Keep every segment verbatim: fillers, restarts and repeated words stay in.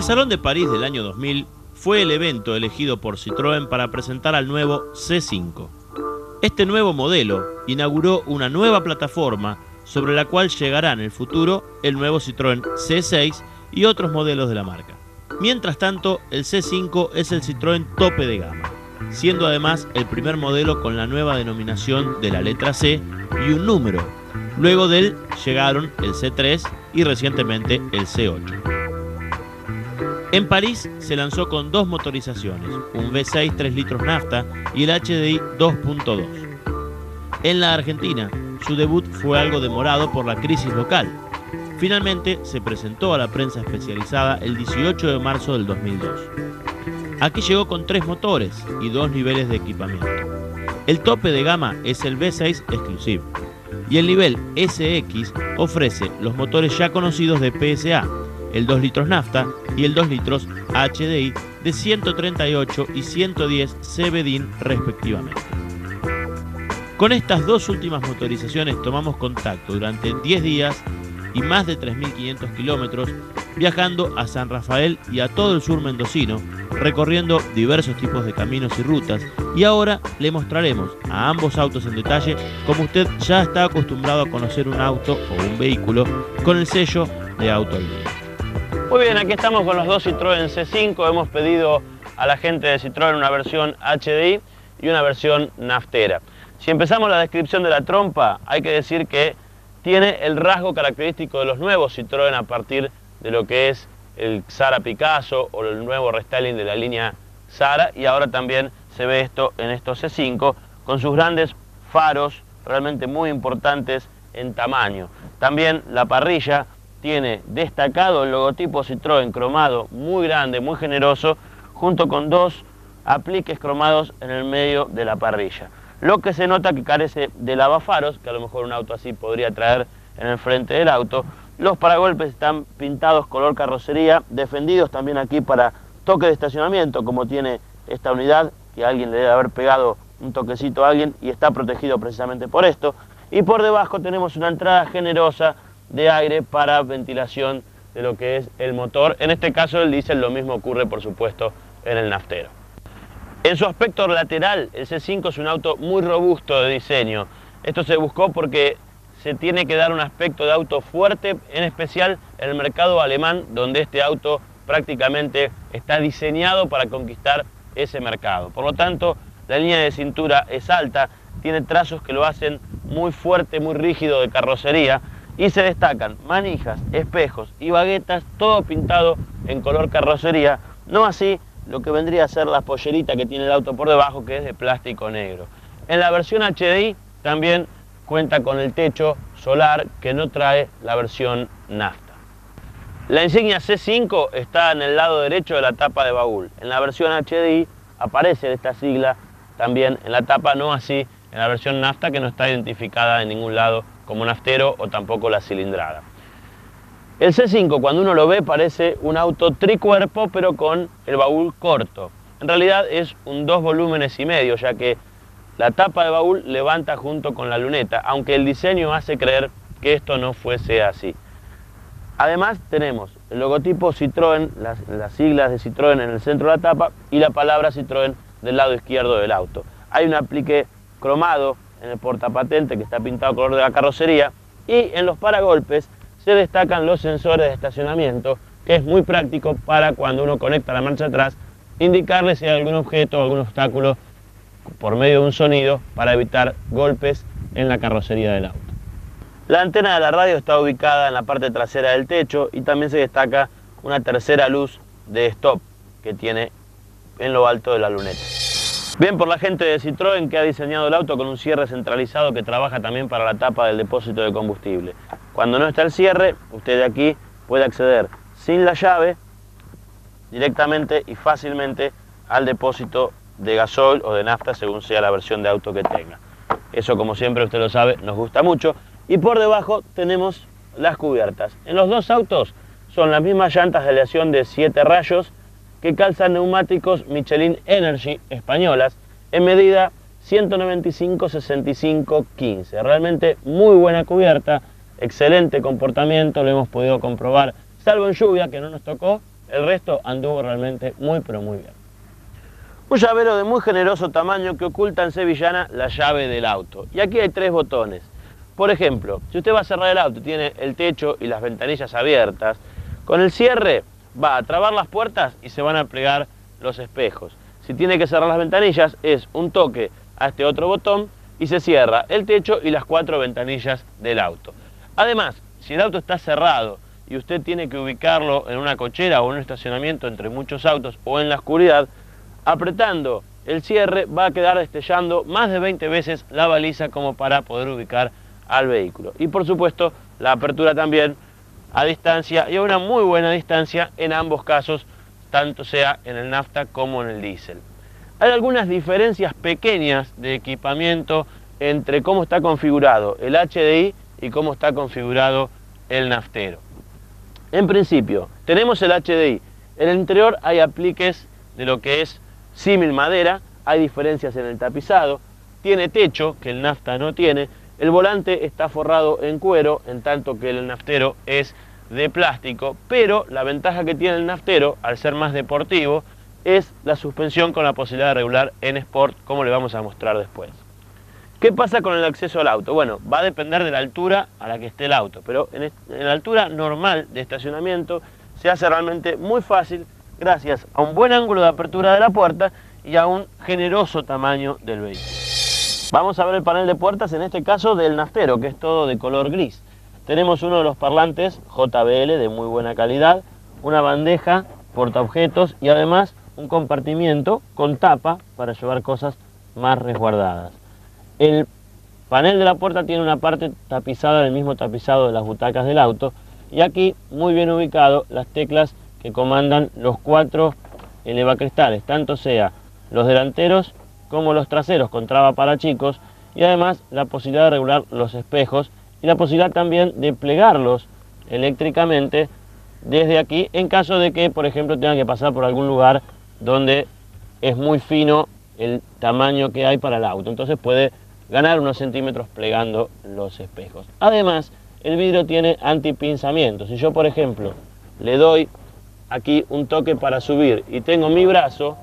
El Salón de París del año dos mil fue el evento elegido por Citroën para presentar al nuevo C cinco. Este nuevo modelo inauguró una nueva plataforma sobre la cual llegará en el futuro el nuevo Citroën C seis y otros modelos de la marca. Mientras tanto, el C cinco es el Citroën tope de gama, siendo además el primer modelo con la nueva denominación de la letra C y un número. Luego de él llegaron el C tres y recientemente el C ocho. En París se lanzó con dos motorizaciones, un V seis tres litros nafta y el H D I dos punto dos. En la Argentina, su debut fue algo demorado por la crisis local. Finalmente se presentó a la prensa especializada el dieciocho de marzo del dos mil dos. Aquí llegó con tres motores y dos niveles de equipamiento. El tope de gama es el V seis Exclusive y el nivel S X ofrece los motores ya conocidos de P S A, el dos litros nafta y el dos litros H D I de ciento treinta y ocho y ciento diez C V D I N respectivamente. Con estas dos últimas motorizaciones tomamos contacto durante diez días y más de tres mil quinientos kilómetros viajando a San Rafael y a todo el sur mendocino, recorriendo diversos tipos de caminos y rutas, y ahora le mostraremos a ambos autos en detalle, como usted ya está acostumbrado a conocer un auto o un vehículo con el sello de Auto Al Día. Muy bien, aquí estamos con los dos Citroën C cinco, hemos pedido a la gente de Citroën una versión H D I y una versión naftera. Si empezamos la descripción de la trompa, hay que decir que tiene el rasgo característico de los nuevos Citroën a partir de lo que es el Xsara Picasso o el nuevo restyling de la línea Xara, y ahora también se ve esto en estos C cinco con sus grandes faros realmente muy importantes en tamaño. También la parrilla tiene destacado el logotipo Citroën cromado muy grande, muy generoso, junto con dos apliques cromados en el medio de la parrilla. Lo que se nota que carece de lavafaros, que a lo mejor un auto así podría traer en el frente del auto. Los paragolpes están pintados color carrocería, defendidos también aquí para toque de estacionamiento, como tiene esta unidad, que alguien le debe haber pegado un toquecito a alguien y está protegido precisamente por esto. Y por debajo tenemos una entrada generosa de aire para ventilación de lo que es el motor. En este caso el diésel, lo mismo ocurre por supuesto en el naftero. En su aspecto lateral, el C cinco es un auto muy robusto de diseño. Esto se buscó porque se tiene que dar un aspecto de auto fuerte, en especial en el mercado alemán, donde este auto prácticamente está diseñado para conquistar ese mercado. Por lo tanto, la línea de cintura es alta, tiene trazos que lo hacen muy fuerte, muy rígido de carrocería, y se destacan manijas, espejos y baguetas, todo pintado en color carrocería, no así lo que vendría a ser la pollerita que tiene el auto por debajo, que es de plástico negro. En la versión H D I también cuenta con el techo solar que no trae la versión nafta. La insignia C cinco está en el lado derecho de la tapa de baúl. En la versión H D I aparece esta sigla también en la tapa, no así en la versión nafta, que no está identificada en ningún lado como naftero o tampoco la cilindrada. El C cinco, cuando uno lo ve, parece un auto tricuerpo pero con el baúl corto. En realidad es un dos volúmenes y medio, ya que la tapa de baúl levanta junto con la luneta, aunque el diseño hace creer que esto no fuese así. Además tenemos el logotipo Citroën, las, las siglas de Citroën en el centro de la tapa y la palabra Citroën del lado izquierdo del auto. Hay un aplique cromado en el portapatente que está pintado color de la carrocería, y en los paragolpes se destacan los sensores de estacionamiento, que es muy práctico para cuando uno conecta la marcha atrás, indicarle si hay algún objeto o algún obstáculo por medio de un sonido para evitar golpes en la carrocería del auto. La antena de la radio está ubicada en la parte trasera del techo, y también se destaca una tercera luz de stop que tiene en lo alto de la luneta. Bien por la gente de Citroën, que ha diseñado el auto con un cierre centralizado que trabaja también para la tapa del depósito de combustible. Cuando no está el cierre, usted de aquí puede acceder sin la llave directamente y fácilmente al depósito de gasoil o de nafta, según sea la versión de auto que tenga. Eso, como siempre, usted lo sabe, nos gusta mucho. Y por debajo tenemos las cubiertas. En los dos autos son las mismas llantas de aleación de siete rayos que calzan neumáticos Michelin Energy españolas en medida ciento noventa y cinco sesenta y cinco quince. Realmente muy buena cubierta, excelente comportamiento, lo hemos podido comprobar, salvo en lluvia, que no nos tocó, El resto anduvo realmente muy pero muy bien. Un llavero de muy generoso tamaño que oculta en sevillana la llave del auto. Y aquí hay tres botones. Por ejemplo, si usted va a cerrar el auto, tiene el techo y las ventanillas abiertas, con el cierre va a trabar las puertas y se van a plegar los espejos. Si tiene que cerrar las ventanillas, es un toque a este otro botón y se cierra el techo y las cuatro ventanillas del auto. Además, si el auto está cerrado y usted tiene que ubicarlo en una cochera o en un estacionamiento entre muchos autos o en la oscuridad, apretando el cierre va a quedar destellando más de veinte veces la baliza como para poder ubicar al vehículo. Y por supuesto, la apertura también a distancia y a una muy buena distancia en ambos casos, tanto sea en el nafta como en el diésel. Hay algunas diferencias pequeñas de equipamiento entre cómo está configurado el H D I y cómo está configurado el naftero. En principio, tenemos el H D I. En el interior hay apliques de lo que es símil madera, hay diferencias en el tapizado, tiene techo, que el nafta no tiene, el volante está forrado en cuero, en tanto que el naftero es de plástico, pero la ventaja que tiene el naftero, al ser más deportivo, es la suspensión con la posibilidad de regular en Sport, como le vamos a mostrar después. ¿Qué pasa con el acceso al auto? Bueno, va a depender de la altura a la que esté el auto, pero en la altura normal de estacionamiento se hace realmente muy fácil gracias a un buen ángulo de apertura de la puerta y a un generoso tamaño del vehículo. Vamos a ver el panel de puertas, en este caso del naftero, que es todo de color gris. Tenemos uno de los parlantes J B L de muy buena calidad, una bandeja, portaobjetos y además un compartimiento con tapa para llevar cosas más resguardadas. El panel de la puerta tiene una parte tapizada del mismo tapizado de las butacas del auto y aquí muy bien ubicado las teclas que comandan los cuatro elevacristales, tanto sea los delanteros como los traseros con traba para chicos y además la posibilidad de regular los espejos y la posibilidad también de plegarlos eléctricamente desde aquí en caso de que, por ejemplo, tengan que pasar por algún lugar donde es muy fino el tamaño que hay para el auto, entonces puede ganar unos centímetros plegando los espejos. Además, el vidrio tiene antipinzamiento. Si yo, por ejemplo, le doy aquí un toque para subir y tengo mi brazo,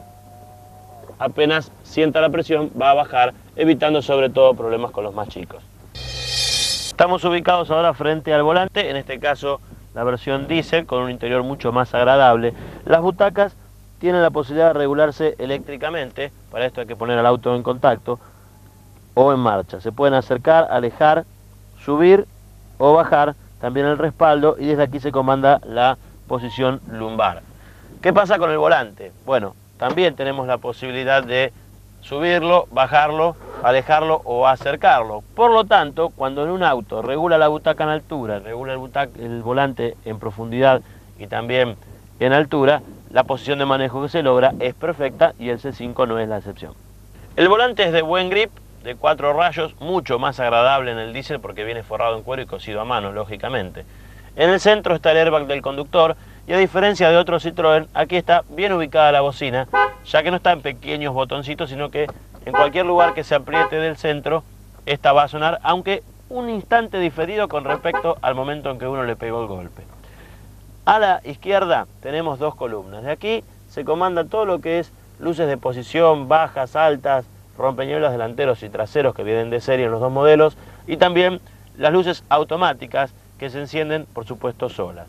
apenas sienta la presión, va a bajar, evitando sobre todo problemas con los más chicos. Estamos ubicados ahora frente al volante, en este caso la versión diésel, con un interior mucho más agradable. Las butacas tienen la posibilidad de regularse eléctricamente, para esto hay que poner al auto en contacto, o en marcha, se pueden acercar, alejar, subir o bajar, también el respaldo y desde aquí se comanda la posición lumbar. ¿Qué pasa con el volante? Bueno, también tenemos la posibilidad de subirlo, bajarlo, alejarlo o acercarlo. Por lo tanto, cuando en un auto regula la butaca en altura, regula el, el volante en profundidad y también en altura, la posición de manejo que se logra es perfecta y el C cinco no es la excepción. El volante es de buen grip, de cuatro rayos, mucho más agradable en el diésel porque viene forrado en cuero y cosido a mano, lógicamente. En el centro está el airbag del conductor y a diferencia de otros Citroën, aquí está bien ubicada la bocina, ya que no está en pequeños botoncitos, sino que en cualquier lugar que se apriete del centro, esta va a sonar, aunque un instante diferido con respecto al momento en que uno le pegó el golpe. A la izquierda tenemos dos columnas, de aquí se comanda todo lo que es luces de posición, bajas, altas, rompeñuelas delanteros y traseros que vienen de serie en los dos modelos y también las luces automáticas que se encienden por supuesto solas.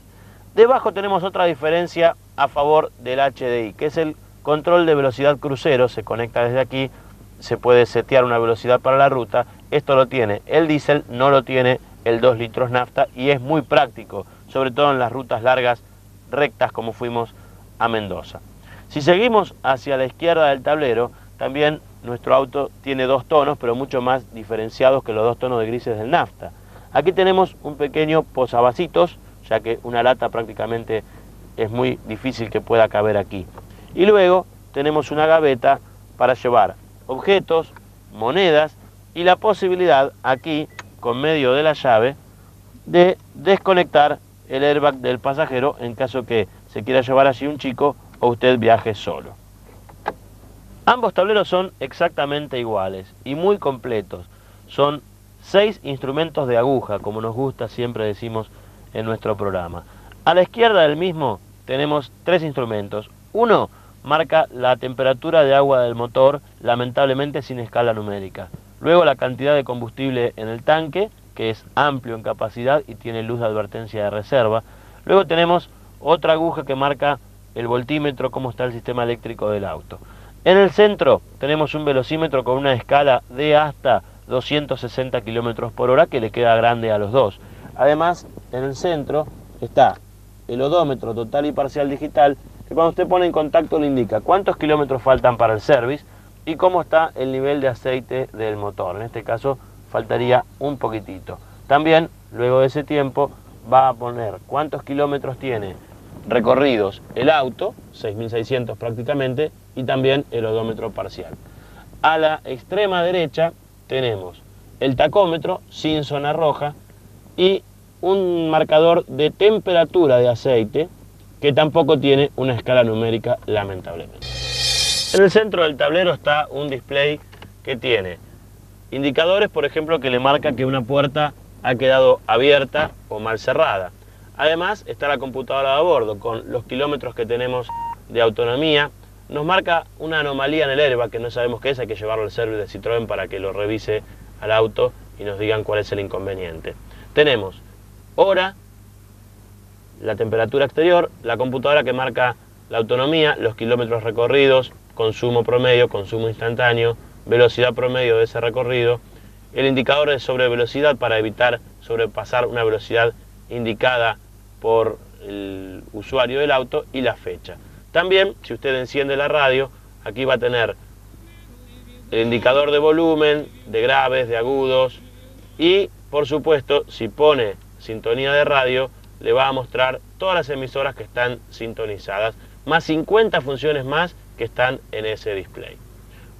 Debajo tenemos otra diferencia a favor del H D I, que es el control de velocidad crucero, se conecta desde aquí, se puede setear una velocidad para la ruta, esto lo tiene el diésel, no lo tiene el dos litros nafta y es muy práctico, sobre todo en las rutas largas rectas como fuimos a Mendoza. Si seguimos hacia la izquierda del tablero, también nuestro auto tiene dos tonos, pero mucho más diferenciados que los dos tonos de grises del nafta. Aquí tenemos un pequeño posavasos, ya que una lata prácticamente es muy difícil que pueda caber aquí. Y luego tenemos una gaveta para llevar objetos, monedas y la posibilidad aquí, con medio de la llave, de desconectar el airbag del pasajero en caso que se quiera llevar allí un chico o usted viaje solo. Ambos tableros son exactamente iguales y muy completos. Son seis instrumentos de aguja, como nos gusta, siempre decimos en nuestro programa. A la izquierda del mismo tenemos tres instrumentos. Uno, marca la temperatura de agua del motor, lamentablemente sin escala numérica. Luego la cantidad de combustible en el tanque, que es amplio en capacidad y tiene luz de advertencia de reserva. Luego tenemos otra aguja que marca el voltímetro, cómo está el sistema eléctrico del auto. En el centro tenemos un velocímetro con una escala de hasta doscientos sesenta kilómetros por hora, que le queda grande a los dos. Además, en el centro está el odómetro total y parcial digital, que cuando usted pone en contacto le indica cuántos kilómetros faltan para el service y cómo está el nivel de aceite del motor. En este caso faltaría un poquitito. También, luego de ese tiempo, va a poner cuántos kilómetros tiene recorridos el auto, seis mil seiscientos prácticamente, y también el odómetro parcial. A la extrema derecha tenemos el tacómetro sin zona roja y un marcador de temperatura de aceite que tampoco tiene una escala numérica, lamentablemente. En el centro del tablero está un display que tiene indicadores, por ejemplo, que le marca que una puerta ha quedado abierta o mal cerrada. Además está la computadora de bordo con los kilómetros que tenemos de autonomía. Nos marca una anomalía en el ERVA que no sabemos qué es, hay que llevarlo al servicio de Citroën para que lo revise al auto y nos digan cuál es el inconveniente. Tenemos hora, la temperatura exterior, la computadora que marca la autonomía, los kilómetros recorridos, consumo promedio, consumo instantáneo, velocidad promedio de ese recorrido, el indicador de sobrevelocidad para evitar sobrepasar una velocidad indicada por el usuario del auto y la fecha. También, si usted enciende la radio, aquí va a tener el indicador de volumen, de graves, de agudos y, por supuesto, si pone sintonía de radio, le va a mostrar todas las emisoras que están sintonizadas, más cincuenta funciones más que están en ese display.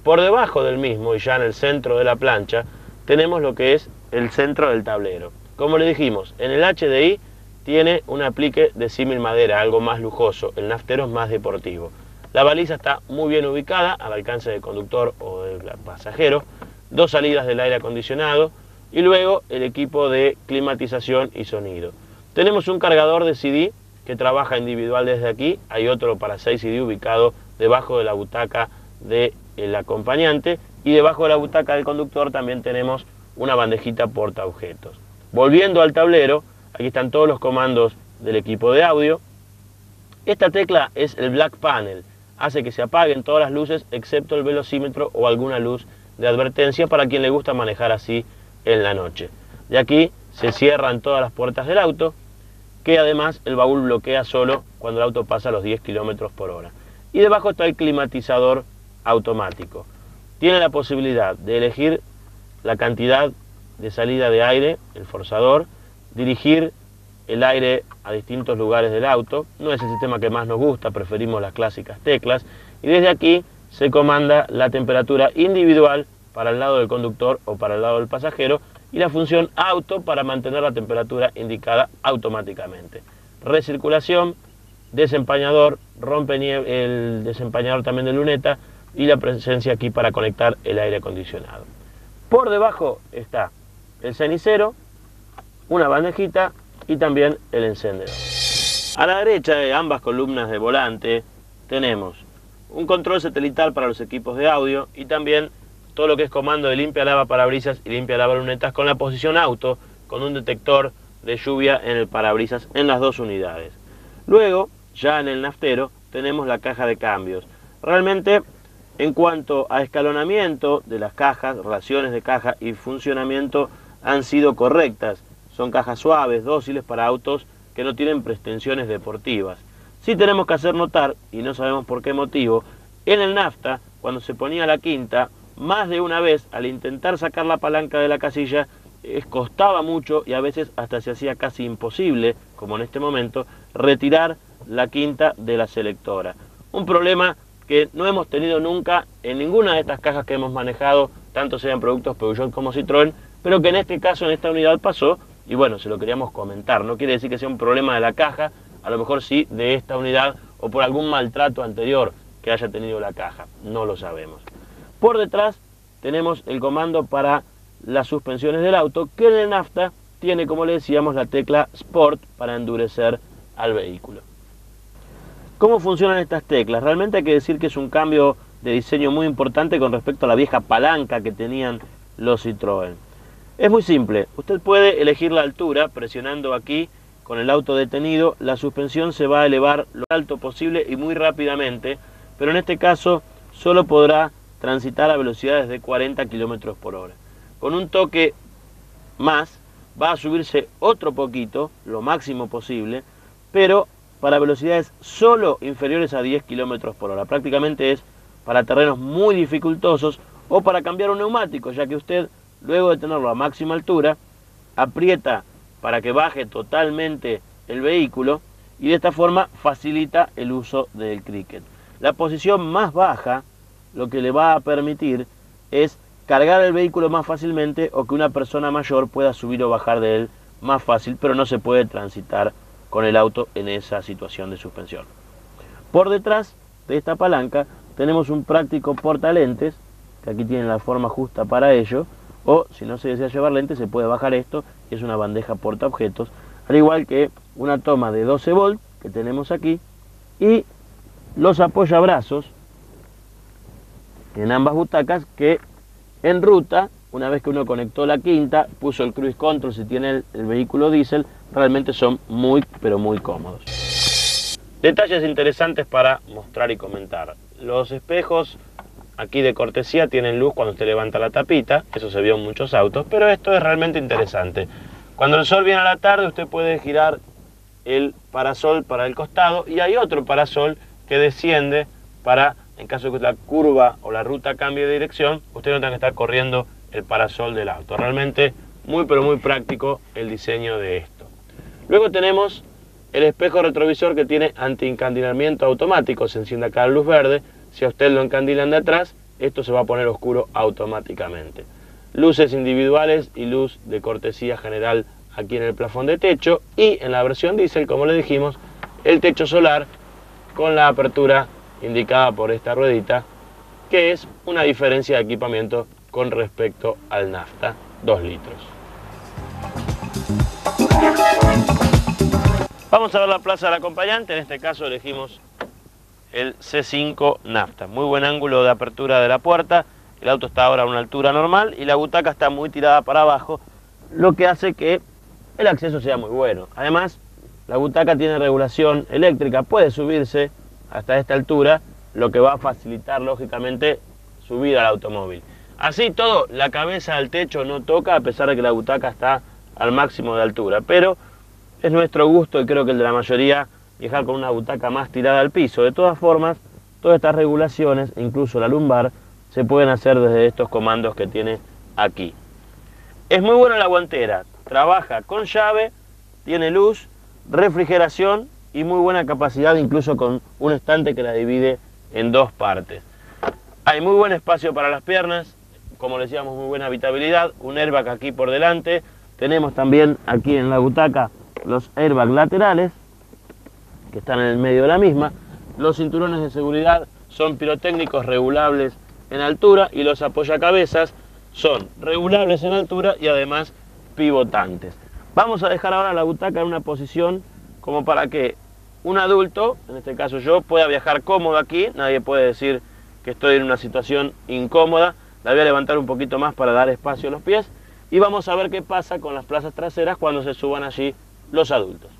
Por debajo del mismo y ya en el centro de la plancha, tenemos lo que es el centro del tablero. Como le dijimos, en el H D I tiene un aplique de símil madera, algo más lujoso, el naftero es más deportivo. La baliza está muy bien ubicada, al alcance del conductor o del pasajero, dos salidas del aire acondicionado y luego el equipo de climatización y sonido. Tenemos un cargador de C D que trabaja individual desde aquí, hay otro para seis C D ubicado debajo de la butaca del acompañante y debajo de la butaca del conductor también tenemos una bandejita portaobjetos. Volviendo al tablero, aquí están todos los comandos del equipo de audio. Esta tecla es el black panel, hace que se apaguen todas las luces excepto el velocímetro o alguna luz de advertencia para quien le gusta manejar así en la noche. De aquí se cierran todas las puertas del auto, que además el baúl bloquea solo cuando el auto pasa los diez kilómetros por hora. Y debajo está el climatizador automático. Tiene la posibilidad de elegir la cantidad de salida de aire, el forzador, dirigir el aire a distintos lugares del auto. No es el sistema que más nos gusta, preferimos las clásicas teclas. Y desde aquí se comanda la temperatura individual para el lado del conductor o para el lado del pasajero y la función auto para mantener la temperatura indicada automáticamente. Recirculación, desempañador, rompe nieve, el desempañador también de luneta y la presencia aquí para conectar el aire acondicionado. Por debajo está el cenicero, una bandejita y también el encendedor. A la derecha de ambas columnas de volante tenemos un control satelital para los equipos de audio y también todo lo que es comando de limpia lava parabrisas y limpia lava lunetas con la posición auto, con un detector de lluvia en el parabrisas en las dos unidades. Luego, ya en el naftero, tenemos la caja de cambios. Realmente, en cuanto a escalonamiento de las cajas, relaciones de caja y funcionamiento han sido correctas. Son cajas suaves, dóciles para autos que no tienen pretensiones deportivas. Sí tenemos que hacer notar, y no sabemos por qué motivo, en el nafta, cuando se ponía la quinta, más de una vez, al intentar sacar la palanca de la casilla, eh, costaba mucho y a veces hasta se hacía casi imposible, como en este momento, retirar la quinta de la selectora. Un problema que no hemos tenido nunca en ninguna de estas cajas que hemos manejado, tanto sean productos Peugeot como Citroën, pero que en este caso, en esta unidad pasó, y bueno, se lo queríamos comentar. No quiere decir que sea un problema de la caja, a lo mejor sí de esta unidad o por algún maltrato anterior que haya tenido la caja, no lo sabemos. Por detrás tenemos el comando para las suspensiones del auto, que en el nafta tiene, como le decíamos, la tecla Sport para endurecer al vehículo. ¿Cómo funcionan estas teclas? Realmente hay que decir que es un cambio de diseño muy importante con respecto a la vieja palanca que tenían los Citroën. Es muy simple, usted puede elegir la altura presionando aquí con el auto detenido, la suspensión se va a elevar lo alto posible y muy rápidamente, pero en este caso solo podrá transitar a velocidades de cuarenta kilómetros por hora. Con un toque más va a subirse otro poquito, lo máximo posible, pero para velocidades solo inferiores a diez kilómetros por hora. Prácticamente es para terrenos muy dificultosos o para cambiar un neumático, ya que usted, luego de tenerlo a máxima altura, aprieta para que baje totalmente el vehículo y de esta forma facilita el uso del cricket. La posición más baja lo que le va a permitir es cargar el vehículo más fácilmente o que una persona mayor pueda subir o bajar de él más fácil, pero no se puede transitar con el auto en esa situación de suspensión. Por detrás de esta palanca tenemos un práctico portalentes, que aquí tiene la forma justa para ello, o si no se desea llevar lentes se puede bajar esto, que es una bandeja portaobjetos, al igual que una toma de doce volts que tenemos aquí, y los apoyabrazos en ambas butacas que en ruta, una vez que uno conectó la quinta, puso el cruise control si tiene el, el vehículo diésel, realmente son muy pero muy cómodos. Detalles interesantes para mostrar y comentar. Los espejos aquí de cortesía tienen luz cuando usted levanta la tapita, eso se vio en muchos autos, pero esto es realmente interesante. Cuando el sol viene a la tarde usted puede girar el parasol para el costado y hay otro parasol que desciende para, en caso de que la curva o la ruta cambie de dirección, usted no tenga que estar corriendo el parasol del auto. Realmente muy pero muy práctico el diseño de esto. Luego tenemos el espejo retrovisor que tiene antiincandilamiento automático, se enciende acá la luz verde, si a usted lo encandilan de atrás, esto se va a poner oscuro automáticamente. Luces individuales y luz de cortesía general aquí en el plafón de techo y en la versión diésel, como le dijimos, el techo solar con la apertura indicada por esta ruedita, que es una diferencia de equipamiento con respecto al nafta, dos litros. Vamos a ver la plaza del acompañante, en este caso elegimos el C cinco nafta. Muy buen ángulo de apertura de la puerta, el auto está ahora a una altura normal y la butaca está muy tirada para abajo, lo que hace que el acceso sea muy bueno. Además, la butaca tiene regulación eléctrica, puede subirse hasta esta altura, lo que va a facilitar lógicamente subir al automóvil. Así todo, la cabeza al techo no toca a pesar de que la butaca está al máximo de altura, pero es nuestro gusto y creo que el de la mayoría viajar con una butaca más tirada al piso. De todas formas, todas estas regulaciones, incluso la lumbar, se pueden hacer desde estos comandos que tiene aquí. Es muy buena la guantera, trabaja con llave, tiene luz, refrigeración y muy buena capacidad, incluso con un estante que la divide en dos partes. Hay muy buen espacio para las piernas, como decíamos, muy buena habitabilidad, un airbag aquí por delante, tenemos también aquí en la butaca los airbags laterales que están en el medio de la misma, los cinturones de seguridad son pirotécnicos regulables en altura y los apoyacabezas son regulables en altura y además pivotantes. Vamos a dejar ahora la butaca en una posición como para que un adulto, en este caso yo, pueda viajar cómodo aquí, nadie puede decir que estoy en una situación incómoda, la voy a levantar un poquito más para dar espacio a los pies y vamos a ver qué pasa con las plazas traseras cuando se suban allí los adultos.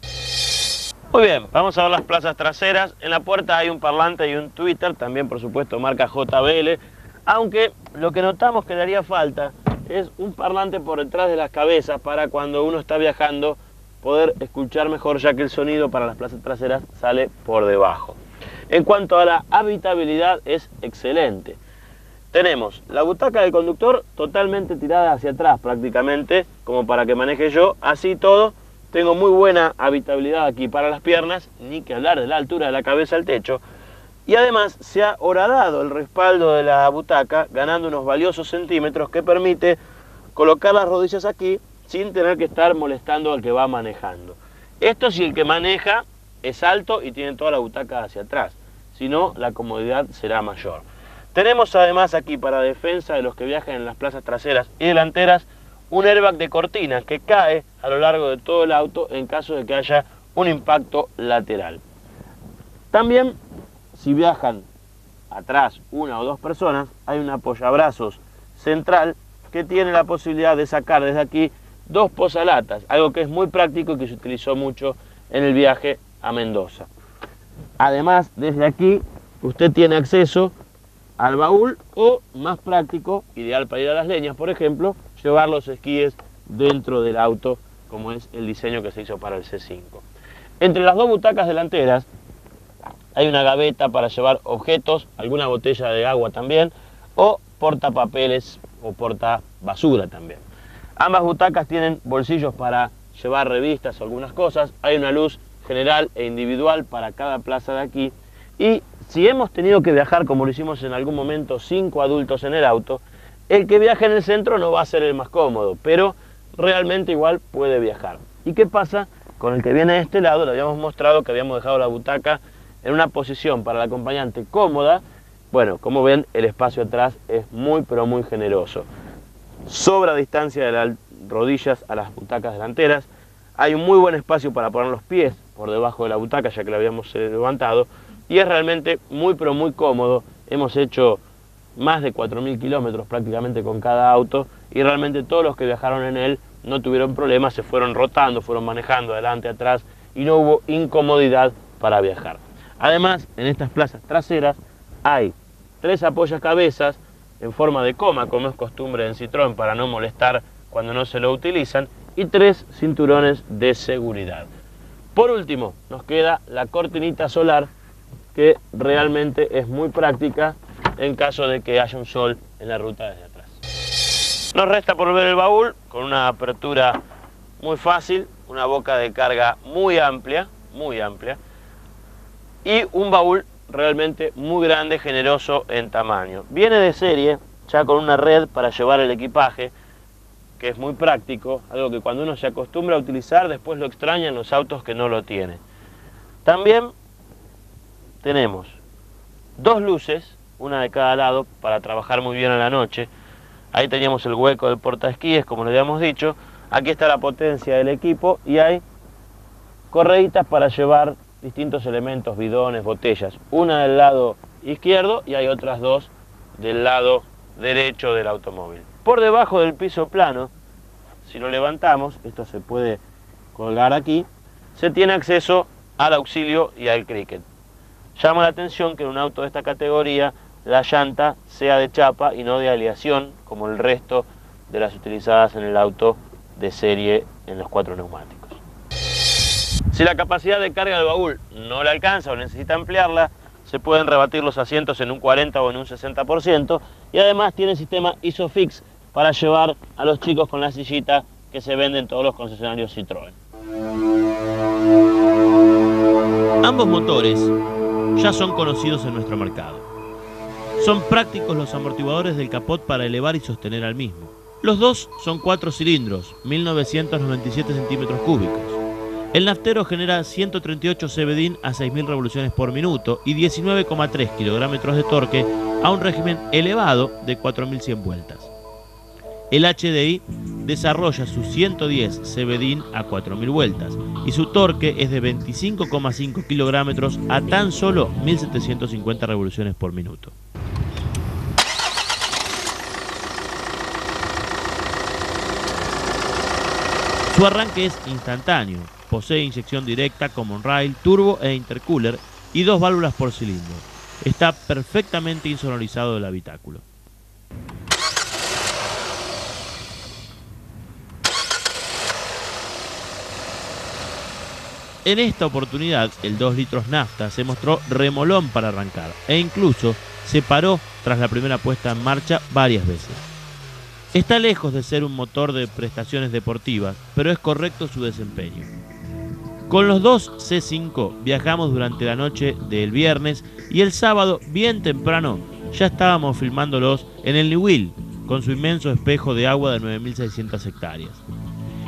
Muy bien, vamos a ver las plazas traseras. En la puerta hay un parlante y un tweeter, también por supuesto marca J B L, aunque lo que notamos que le haría falta es un parlante por detrás de las cabezas para cuando uno está viajando poder escuchar mejor, ya que el sonido para las plazas traseras sale por debajo. En cuanto a la habitabilidad, es excelente. Tenemos la butaca del conductor totalmente tirada hacia atrás prácticamente, como para que maneje yo, así todo. Tengo muy buena habitabilidad aquí para las piernas, ni que hablar de la altura de la cabeza al techo. Y además se ha horadado el respaldo de la butaca, ganando unos valiosos centímetros que permite colocar las rodillas aquí sin tener que estar molestando al que va manejando. Esto si el que maneja es alto y tiene toda la butaca hacia atrás, si no la comodidad será mayor. Tenemos además aquí para defensa de los que viajan en las plazas traseras y delanteras, un airbag de cortina que cae a lo largo de todo el auto en caso de que haya un impacto lateral. También, si viajan atrás una o dos personas, hay un apoyabrazos central que tiene la posibilidad de sacar desde aquí dos posalatas, algo que es muy práctico y que se utilizó mucho en el viaje a Mendoza. Además, desde aquí usted tiene acceso al baúl o, más práctico, ideal para ir a las leñas, por ejemplo, llevar los esquíes dentro del auto, como es el diseño que se hizo para el C cinco. Entre las dos butacas delanteras hay una gaveta para llevar objetos, alguna botella de agua también, o portapapeles o portabasura también. Ambas butacas tienen bolsillos para llevar revistas o algunas cosas. Hay una luz general e individual para cada plaza de aquí. Y si hemos tenido que viajar, como lo hicimos en algún momento, cinco adultos en el auto, el que viaje en el centro no va a ser el más cómodo, pero realmente igual puede viajar. ¿Y qué pasa con el que viene de este lado? Le habíamos mostrado que habíamos dejado la butaca en una posición para el acompañante cómoda. Bueno, como ven, el espacio atrás es muy, pero muy generoso. Sobra distancia de las rodillas a las butacas delanteras. Hay un muy buen espacio para poner los pies por debajo de la butaca, ya que la habíamos levantado. Y es realmente muy, pero muy cómodo. Hemos hecho más de cuatro mil kilómetros prácticamente con cada auto. Y realmente todos los que viajaron en él no tuvieron problemas. Se fueron rotando, fueron manejando adelante, atrás. Y no hubo incomodidad para viajar. Además, en estas plazas traseras hay tres apoyacabezas en forma de coma, como es costumbre en Citroën para no molestar cuando no se lo utilizan, y tres cinturones de seguridad. Por último, nos queda la cortinita solar, que realmente es muy práctica en caso de que haya un sol en la ruta desde atrás. Nos resta por ver el baúl, con una apertura muy fácil, una boca de carga muy amplia, muy amplia, y un baúl realmente muy grande, generoso en tamaño. Viene de serie, ya con una red para llevar el equipaje, que es muy práctico, algo que cuando uno se acostumbra a utilizar, después lo extrañan los autos que no lo tienen. También tenemos dos luces, una de cada lado, para trabajar muy bien a la noche. Ahí teníamos el hueco del portaesquíes, como le habíamos dicho. Aquí está la potencia del equipo y hay correitas para llevar distintos elementos, bidones, botellas, una del lado izquierdo y hay otras dos del lado derecho del automóvil. Por debajo del piso plano, si lo levantamos, esto se puede colgar aquí, se tiene acceso al auxilio y al cricket. Llama la atención que en un auto de esta categoría la llanta sea de chapa y no de aleación, como el resto de las utilizadas en el auto de serie en los cuatro neumáticos. Si la capacidad de carga del baúl no la alcanza o necesita ampliarla, se pueden rebatir los asientos en un cuarenta por ciento o en un sesenta por ciento. Y además tiene sistema Isofix para llevar a los chicos con la sillita que se vende en todos los concesionarios Citroën. Ambos motores ya son conocidos en nuestro mercado. Son prácticos los amortiguadores del capot para elevar y sostener al mismo. Los dos son cuatro cilindros, mil novecientos noventa y siete centímetros cúbicos. El naftero genera ciento treinta y ocho cbdin a seis mil revoluciones por minuto y diecinueve coma tres kilogramos de torque a un régimen elevado de cuatro mil cien vueltas. El H D I desarrolla sus ciento diez cbdin a cuatro mil vueltas y su torque es de veinticinco coma cinco kilogramos a tan solo mil setecientas cincuenta revoluciones por minuto. Su arranque es instantáneo. Posee inyección directa, common rail, turbo e intercooler y dos válvulas por cilindro. Está perfectamente insonorizado del habitáculo. En esta oportunidad, el dos litros nafta se mostró remolón para arrancar e incluso se paró tras la primera puesta en marcha varias veces. Está lejos de ser un motor de prestaciones deportivas, pero es correcto su desempeño. Con los dos C cinco viajamos durante la noche del viernes y el sábado, bien temprano, ya estábamos filmándolos en el Niwil, con su inmenso espejo de agua de nueve mil seiscientas hectáreas.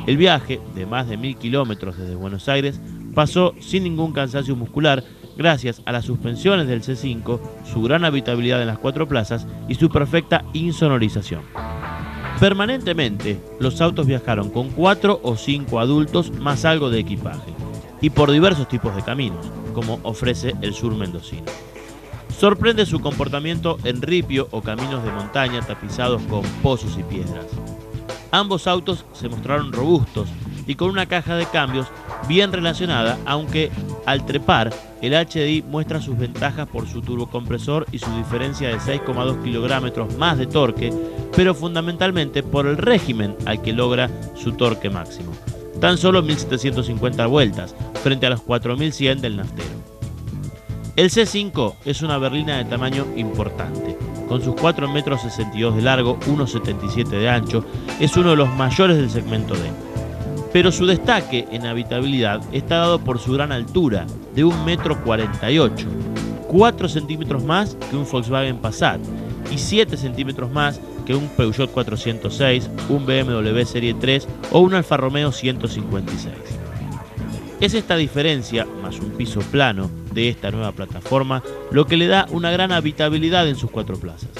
El viaje, de más de mil kilómetros desde Buenos Aires, pasó sin ningún cansancio muscular gracias a las suspensiones del C cinco, su gran habitabilidad en las cuatro plazas y su perfecta insonorización. Permanentemente, los autos viajaron con cuatro o cinco adultos más algo de equipaje. y por diversos tipos de caminos, como ofrece el sur mendocino. Sorprende su comportamiento en ripio o caminos de montaña tapizados con pozos y piedras. Ambos autos se mostraron robustos y con una caja de cambios bien relacionada, aunque al trepar el H D I muestra sus ventajas por su turbocompresor y su diferencia de seis coma dos kilogramos más de torque, pero fundamentalmente por el régimen al que logra su torque máximo. Tan solo mil setecientas cincuenta vueltas, frente a los cuatro mil cien del naftero. El C cinco es una berlina de tamaño importante. Con sus cuatro metros sesenta y dos de largo, uno setenta y siete de ancho, es uno de los mayores del segmento D. Pero su destaque en habitabilidad está dado por su gran altura, de un metro cuarenta y ocho, cuatro centímetros más que un Volkswagen Passat y siete centímetros más que un Peugeot cuatrocientos seis, un B M W Serie tres o un Alfa Romeo ciento cincuenta y seis. Es esta diferencia, más un piso plano de esta nueva plataforma, lo que le da una gran habitabilidad en sus cuatro plazas.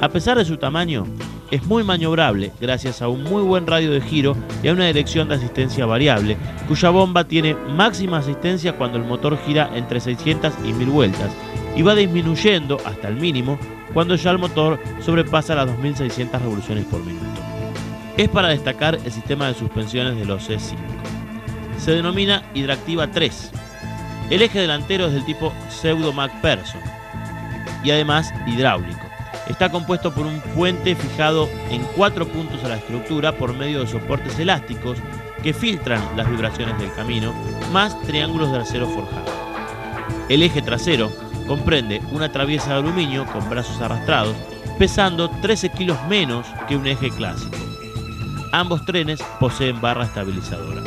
A pesar de su tamaño, es muy maniobrable gracias a un muy buen radio de giro y a una dirección de asistencia variable, cuya bomba tiene máxima asistencia cuando el motor gira entre seiscientas y mil vueltas y va disminuyendo hasta el mínimo cuando ya el motor sobrepasa las dos mil seiscientas revoluciones por minuto. Es para destacar el sistema de suspensiones de los C cinco. Se denomina Hidractiva tres. El eje delantero es del tipo pseudo MacPherson y además hidráulico. Está compuesto por un puente fijado en cuatro puntos a la estructura por medio de soportes elásticos que filtran las vibraciones del camino, más triángulos de acero forjado. El eje trasero comprende una traviesa de aluminio con brazos arrastrados, pesando trece kilos menos que un eje clásico. Ambos trenes poseen barra estabilizadora.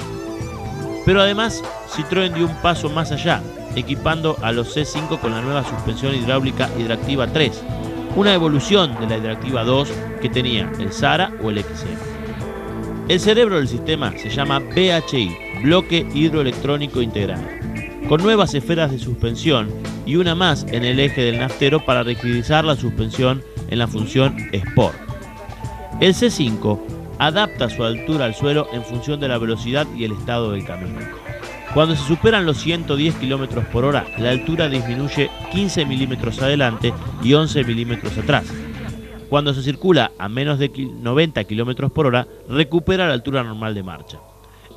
Pero además, Citroën dio un paso más allá, equipando a los C cinco con la nueva suspensión hidráulica Hidractiva tres, una evolución de la Hidractiva dos que tenía el Xara o el X M. El cerebro del sistema se llama B H I, bloque hidroelectrónico integrado, con nuevas esferas de suspensión y una más en el eje del naftero para rigidizar la suspensión en la función Sport. El C cinco adapta su altura al suelo en función de la velocidad y el estado del camino. Cuando se superan los ciento diez kilómetros por hora, la altura disminuye quince milímetros adelante y once milímetros atrás. Cuando se circula a menos de noventa kilómetros por hora, recupera la altura normal de marcha.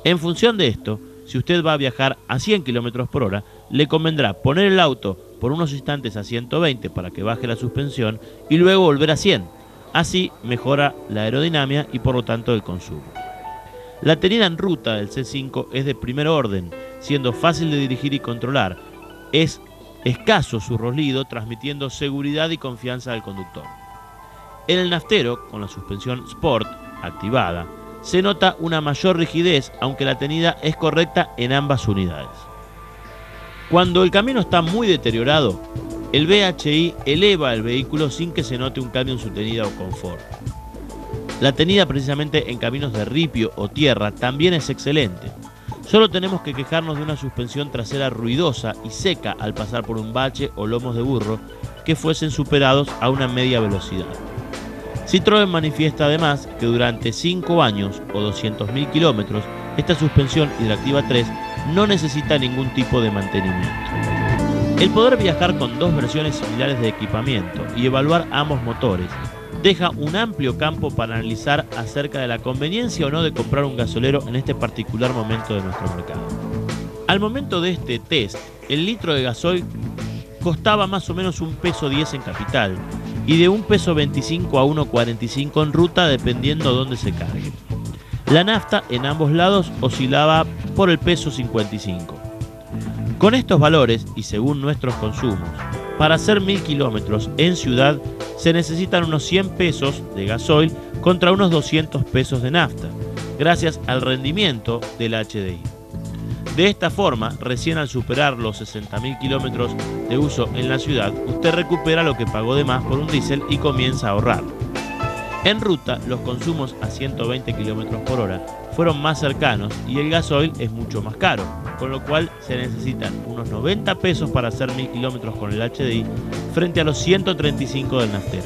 En función de esto, si usted va a viajar a cien kilómetros por hora, le convendrá poner el auto por unos instantes a ciento veinte para que baje la suspensión y luego volver a cien. Así mejora la aerodinámica y por lo tanto el consumo. La tenida en ruta del C cinco es de primer orden, siendo fácil de dirigir y controlar. Es escaso su roslido, transmitiendo seguridad y confianza al conductor. En el naftero, con la suspensión Sport activada, se nota una mayor rigidez, aunque la tenida es correcta en ambas unidades. Cuando el camino está muy deteriorado, el B H I eleva el vehículo sin que se note un cambio en su tenida o confort. La tenida precisamente en caminos de ripio o tierra también es excelente. Solo tenemos que quejarnos de una suspensión trasera ruidosa y seca al pasar por un bache o lomos de burro que fuesen superados a una media velocidad. Citroën manifiesta además que durante cinco años o doscientos mil kilómetros, esta suspensión Hidractiva tres no necesita ningún tipo de mantenimiento. El poder viajar con dos versiones similares de equipamiento y evaluar ambos motores deja un amplio campo para analizar acerca de la conveniencia o no de comprar un gasolero en este particular momento de nuestro mercado. Al momento de este test, el litro de gasoil costaba más o menos un peso diez en capital y de un peso veinticinco a uno cuarenta y cinco en ruta, dependiendo dónde se cargue. La nafta en ambos lados oscilaba por el peso cincuenta y cinco. Con estos valores y según nuestros consumos, para hacer mil kilómetros en ciudad se necesitan unos cien pesos de gasoil contra unos doscientos pesos de nafta, gracias al rendimiento del H D I. De esta forma, recién al superar los sesenta mil kilómetros de uso en la ciudad, usted recupera lo que pagó de más por un diésel y comienza a ahorrar. En ruta, los consumos a ciento veinte kilómetros por hora fueron más cercanos y el gasoil es mucho más caro, con lo cual se necesitan unos noventa pesos para hacer mil kilómetros con el H D I frente a los ciento treinta y cinco del naftero.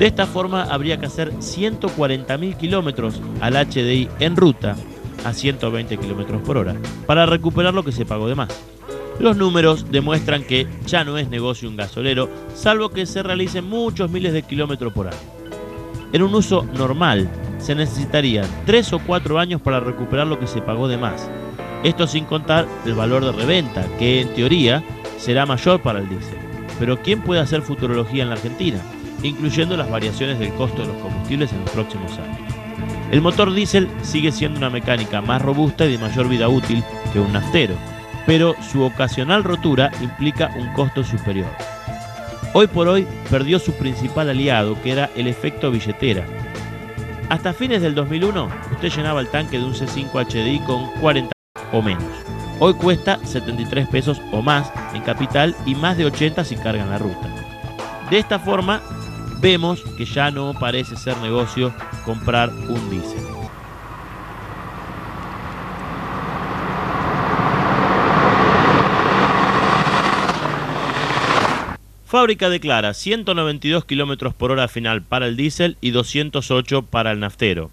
De esta forma habría que hacer ciento cuarenta mil kilómetros al H D I en ruta a ciento veinte kilómetros por hora, para recuperar lo que se pagó de más. Los números demuestran que ya no es negocio un gasolero, salvo que se realicen muchos miles de kilómetros por año. En un uso normal, se necesitarían tres o cuatro años para recuperar lo que se pagó de más. Esto sin contar el valor de reventa, que en teoría será mayor para el diésel. Pero ¿quién puede hacer futurología en la Argentina, incluyendo las variaciones del costo de los combustibles en los próximos años? El motor diésel sigue siendo una mecánica más robusta y de mayor vida útil que un naftero, pero su ocasional rotura implica un costo superior. Hoy por hoy perdió su principal aliado, que era el efecto billetera. Hasta fines del dos mil uno, usted llenaba el tanque de un C cinco H D I con cuarenta o menos. Hoy cuesta setenta y tres pesos o más en capital y más de ochenta si cargan la ruta. De esta forma, vemos que ya no parece ser negocio comprar un diésel. Fábrica declara ciento noventa y dos kilómetros por hora final para el diésel y doscientos ocho para el naftero.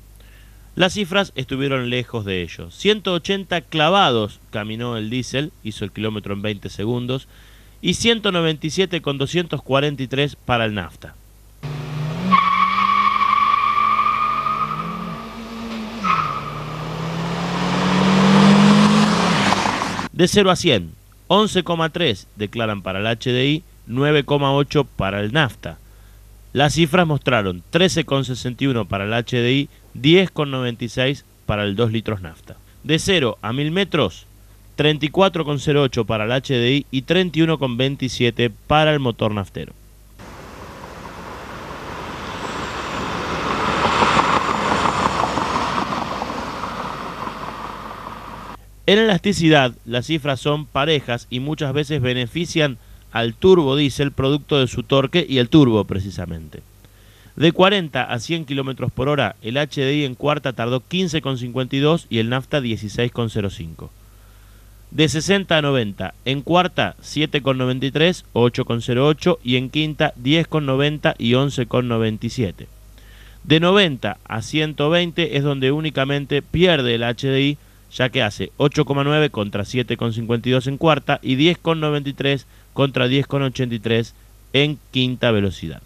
Las cifras estuvieron lejos de ello. ciento ochenta clavados caminó el diésel, hizo el kilómetro en veinte segundos, y ciento noventa y siete con doscientos cuarenta y tres para el nafta. De cero a cien, once coma tres declaran para el H D I, nueve coma ocho para el nafta. Las cifras mostraron trece coma sesenta y uno para el H D I, diez coma noventa y seis para el dos litros nafta. De cero a mil metros, treinta y cuatro coma cero ocho para el H D I y treinta y uno coma veintisiete para el motor naftero. En elasticidad, las cifras son parejas y muchas veces benefician al turbo diésel producto de su torque y el turbo precisamente. De cuarenta a cien kilómetros por hora, el H D I en cuarta tardó quince coma cincuenta y dos y el nafta dieciséis coma cero cinco. De sesenta a noventa, en cuarta siete coma noventa y tres, ocho coma cero ocho y en quinta diez coma noventa y once coma noventa y siete. De noventa a ciento veinte es donde únicamente pierde el H D I, ya que hace ocho coma nueve contra siete coma cincuenta y dos en cuarta y diez coma noventa y tres contra diez coma ochenta y tres en quinta velocidad.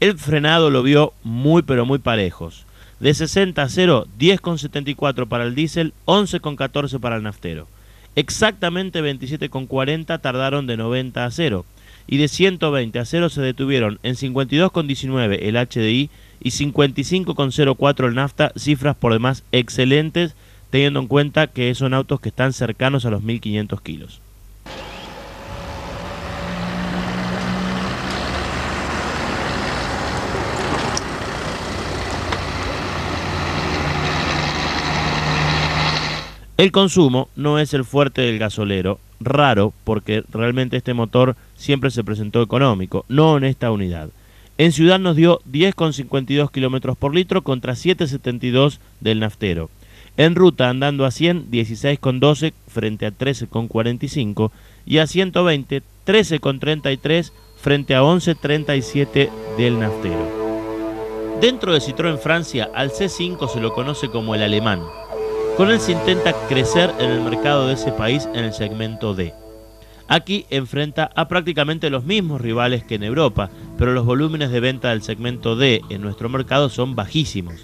El frenado lo vio muy pero muy parejos. De sesenta a cero, diez coma setenta y cuatro para el diésel, once coma catorce para el naftero. Exactamente veintisiete coma cuarenta tardaron de noventa a cero. Y de ciento veinte a cero se detuvieron en cincuenta y dos coma diecinueve el H D I y cincuenta y cinco coma cero cuatro el nafta, cifras por demás excelentes, teniendo en cuenta que son autos que están cercanos a los mil quinientos kilos. El consumo no es el fuerte del gasolero, raro porque realmente este motor siempre se presentó económico, no en esta unidad. En ciudad nos dio diez coma cincuenta y dos kilómetros por litro contra siete coma setenta y dos del naftero. En ruta andando a cien, dieciséis coma doce frente a trece coma cuarenta y cinco y a ciento veinte, trece coma treinta y tres frente a once coma treinta y siete del naftero. Dentro de Citroën Francia, al C cinco se lo conoce como el alemán. Con él se intenta crecer en el mercado de ese país en el segmento D. Aquí enfrenta a prácticamente los mismos rivales que en Europa, pero los volúmenes de venta del segmento D en nuestro mercado son bajísimos.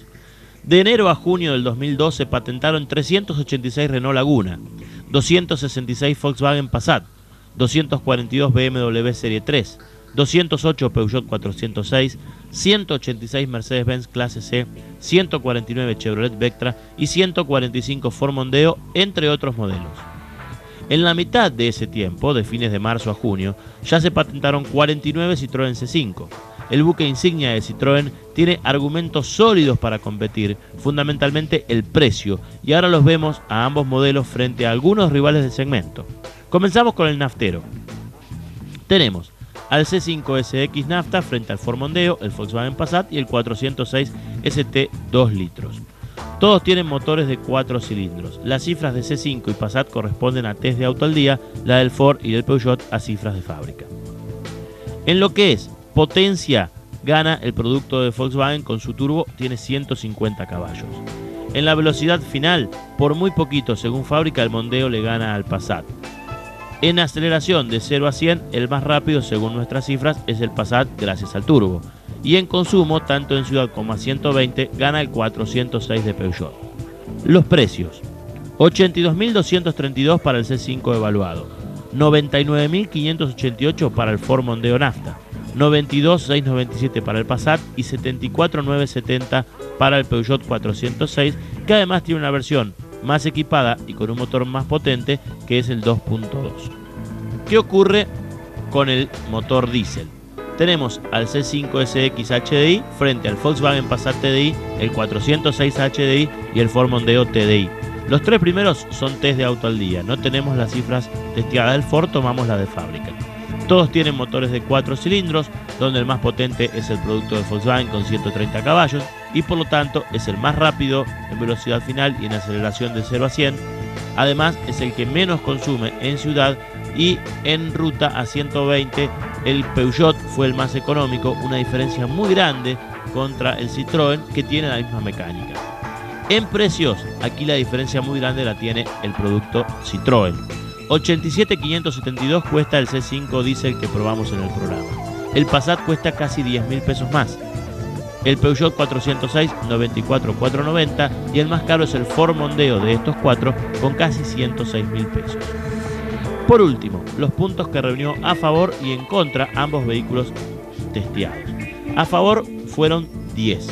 De enero a junio del dos mil doce patentaron trescientos ochenta y seis Renault Laguna, doscientos sesenta y seis Volkswagen Passat, doscientos cuarenta y dos B M W Serie tres, doscientos ocho Peugeot cuatrocientos seis, ciento ochenta y seis Mercedes-Benz Clase C, ciento cuarenta y nueve Chevrolet Vectra y ciento cuarenta y cinco Ford Mondeo, entre otros modelos. En la mitad de ese tiempo, de fines de marzo a junio, ya se patentaron cuarenta y nueve Citroën C cinco. El buque insignia de Citroën tiene argumentos sólidos para competir, fundamentalmente el precio, y ahora los vemos a ambos modelos frente a algunos rivales del segmento. Comenzamos con el naftero. Tenemos al C cinco S X nafta frente al Ford Mondeo, el Volkswagen Passat y el cuatrocientos seis S T dos litros. Todos tienen motores de cuatro cilindros. Las cifras de C cinco y Passat corresponden a test de auto al día, la del Ford y del Peugeot a cifras de fábrica. En lo que es Potencia gana el producto de Volkswagen con su turbo, tiene ciento cincuenta caballos. En la velocidad final, por muy poquito, según fábrica, el Mondeo le gana al Passat. En aceleración de cero a cien, el más rápido, según nuestras cifras, es el Passat gracias al turbo. Y en consumo, tanto en ciudad como a ciento veinte, gana el cuatrocientos seis de Peugeot. Los precios: ochenta y dos mil doscientos treinta y dos para el C cinco evaluado, noventa y nueve mil quinientos ochenta y ocho para el Ford Mondeo Nafta, noventa y dos mil seiscientos noventa y siete para el Passat y setenta y cuatro mil novecientos setenta para el Peugeot cuatrocientos seis, que además tiene una versión más equipada y con un motor más potente, que es el dos punto dos. ¿Qué ocurre con el motor diésel? Tenemos al C cinco S X H D I frente al Volkswagen Passat T D I, el cuatrocientos seis H D I y el Ford Mondeo T D I. Los tres primeros son test de Auto al Día, no tenemos las cifras testeadas del Ford, tomamos las de fábrica. Todos tienen motores de cuatro cilindros, donde el más potente es el producto de Volkswagen con ciento treinta caballos y por lo tanto es el más rápido en velocidad final y en aceleración de cero a cien. Además es el que menos consume en ciudad y en ruta a ciento veinte. El Peugeot fue el más económico, una diferencia muy grande contra el Citroën, que tiene la misma mecánica. En precios, aquí la diferencia muy grande la tiene el producto Citroën. ochenta y siete mil quinientos setenta y dos cuesta el C cinco diésel que probamos en el programa. El Passat cuesta casi diez mil pesos más. El Peugeot cuatrocientos seis, noventa y cuatro mil cuatrocientos noventa, y el más caro es el Ford Mondeo de estos cuatro con casi ciento seis mil pesos. Por último, los puntos que reunió a favor y en contra ambos vehículos testeados. A favor fueron diez.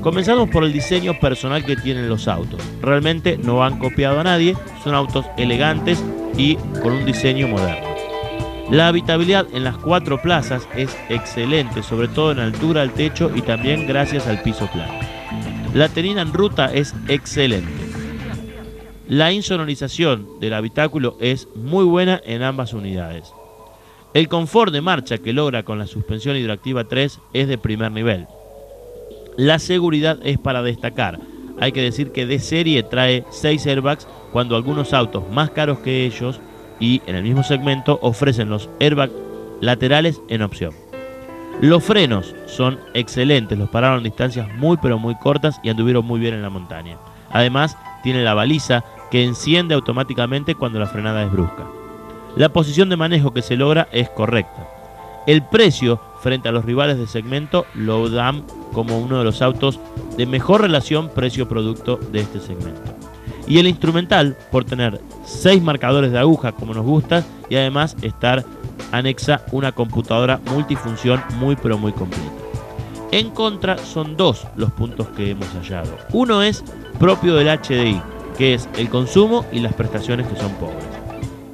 Comenzamos por el diseño personal que tienen los autos. Realmente no han copiado a nadie, son autos elegantes y con un diseño moderno. La habitabilidad en las cuatro plazas es excelente, sobre todo en altura al techo y también gracias al piso plano. La tenida en ruta es excelente. La insonorización del habitáculo es muy buena en ambas unidades. El confort de marcha que logra con la suspensión hidroactiva tres es de primer nivel. La seguridad es para destacar. Hay que decir que de serie trae seis airbags, cuando algunos autos más caros que ellos y en el mismo segmento ofrecen los airbags laterales en opción. Los frenos son excelentes, los pararon en distancias muy pero muy cortas y anduvieron muy bien en la montaña. Además tiene la baliza que enciende automáticamente cuando la frenada es brusca. La posición de manejo que se logra es correcta. El precio frente a los rivales del segmento lo dan como uno de los autos de mejor relación precio-producto de este segmento. Y el instrumental, por tener seis marcadores de aguja como nos gusta y además estar anexa una computadora multifunción muy pero muy completa. En contra son dos los puntos que hemos hallado. Uno es propio del H D I, que es el consumo y las prestaciones que son pobres.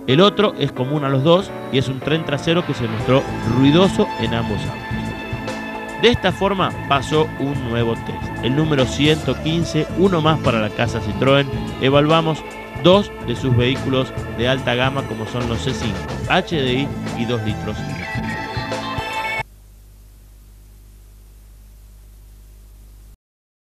El otro es común a los dos y es un tren trasero que se mostró ruidoso en ambos autos. De esta forma pasó un nuevo test, el número ciento quince, uno más para la casa Citroën. Evaluamos dos de sus vehículos de alta gama como son los C cinco, H D I y dos litros.